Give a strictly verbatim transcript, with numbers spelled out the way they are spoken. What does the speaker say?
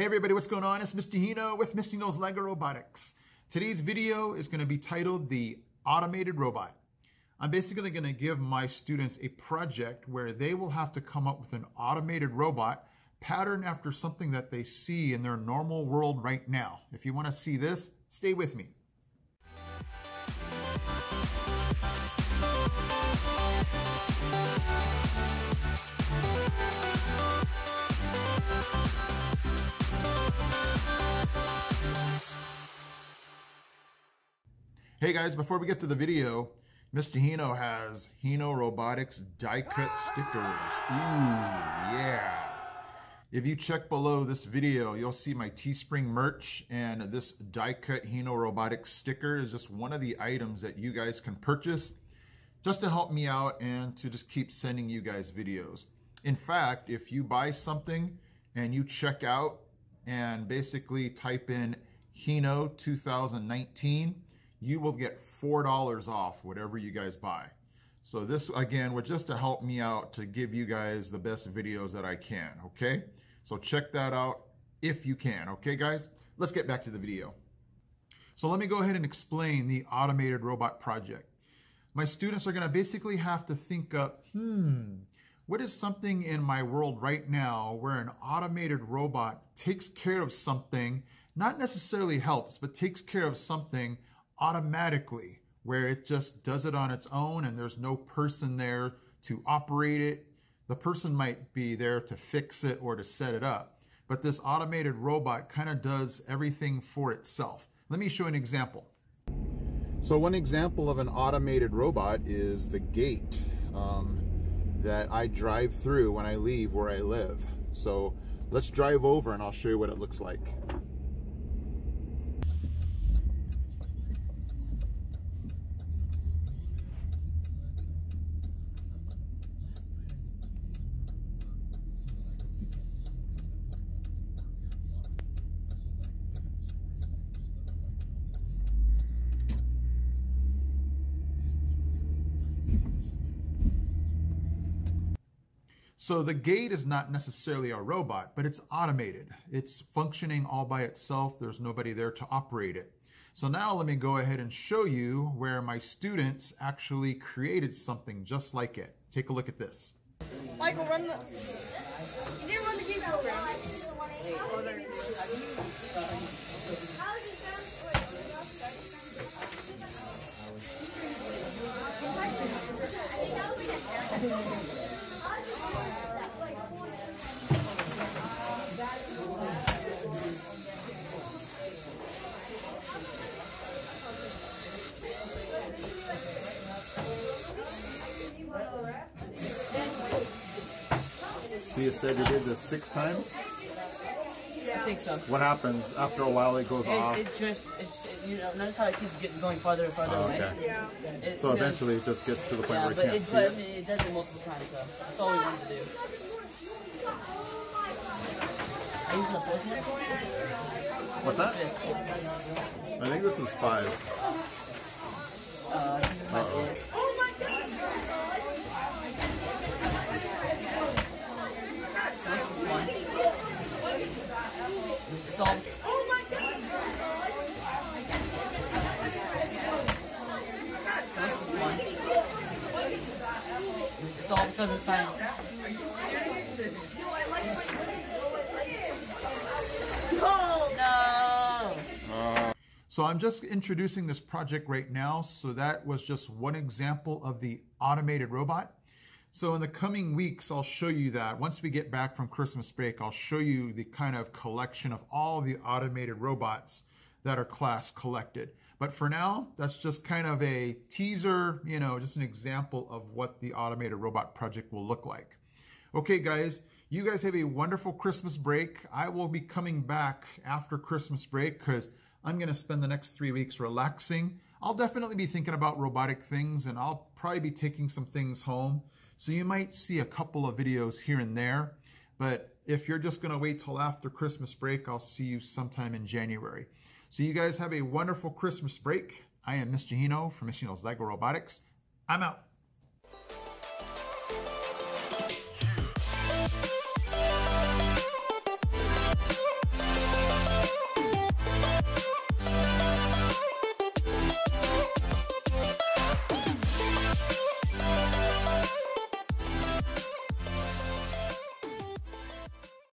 Hey everybody, what's going on? It's Mister Hino with Mister Hino's LEGO Robotics. Today's video is going to be titled The Automated Robot. I'm basically going to give my students a project where they will have to come up with an automated robot patterned after something that they see in their normal world right now. If you want to see this, stay with me. Hey guys, before we get to the video, Mister Hino has Hino Robotics die-cut stickers. Ooh, yeah. If you check below this video, you'll see my Teespring merch, and this die-cut Hino Robotics sticker is just one of the items that you guys can purchase just to help me out and to just keep sending you guys videos. In fact, if you buy something and you check out and basically type in Hino two thousand nineteen, you will get four dollars off whatever you guys buy. So this, again, was just to help me out to give you guys the best videos that I can, okay? So check that out if you can, okay, guys? Let's get back to the video. So let me go ahead and explain the automated robot project. My students are gonna basically have to think up, hmm, what is something in my world right now where an automated robot takes care of something, not necessarily helps, but takes care of something automatically, where it just does it on its own and there's no person there to operate it. The person might be there to fix it or to set it up, but this automated robot kind of does everything for itself. Let me show an example. So one example of an automated robot is the gate um, that I drive through when I leave where I live. So let's drive over and I'll show you what it looks like. So the gate is not necessarily a robot, but it's automated. It's functioning all by itself. There's nobody there to operate it. So now let me go ahead and show you where my students actually created something just like it. Take a look at this. Michael, run the... You didn't run the gate program. I think that was like... So you said you did this six times? I think so. What happens? After a while it goes it, off? It just, it's, you know, notice how it keeps getting, going farther and farther oh, away? Okay. Yeah. It, so eventually it just gets to the point yeah, where it but can't it's, see but, it? I mean, it does it multiple times, so that's all we wanted to do. I used the fourth one. What's that? Fifth. I think this is five. Uh, this is my fourth. It's all... Oh my God! This is one. It's all because of science. No! No! So I'm just introducing this project right now, so that was just one example of the automated robot. So in the coming weeks, I'll show you that. Once we get back from Christmas break, I'll show you the kind of collection of all the automated robots that are class collected. But for now, that's just kind of a teaser, you know, just an example of what the automated robot project will look like. Okay, guys, you guys have a wonderful Christmas break. I will be coming back after Christmas break because I'm going to spend the next three weeks relaxing. I'll definitely be thinking about robotic things, and I'll probably be taking some things home. So you might see a couple of videos here and there, but if you're just gonna wait till after Christmas break, I'll see you sometime in January. So you guys have a wonderful Christmas break. I am Mister Hino from Mister Hino's LEGO Robotics. I'm out.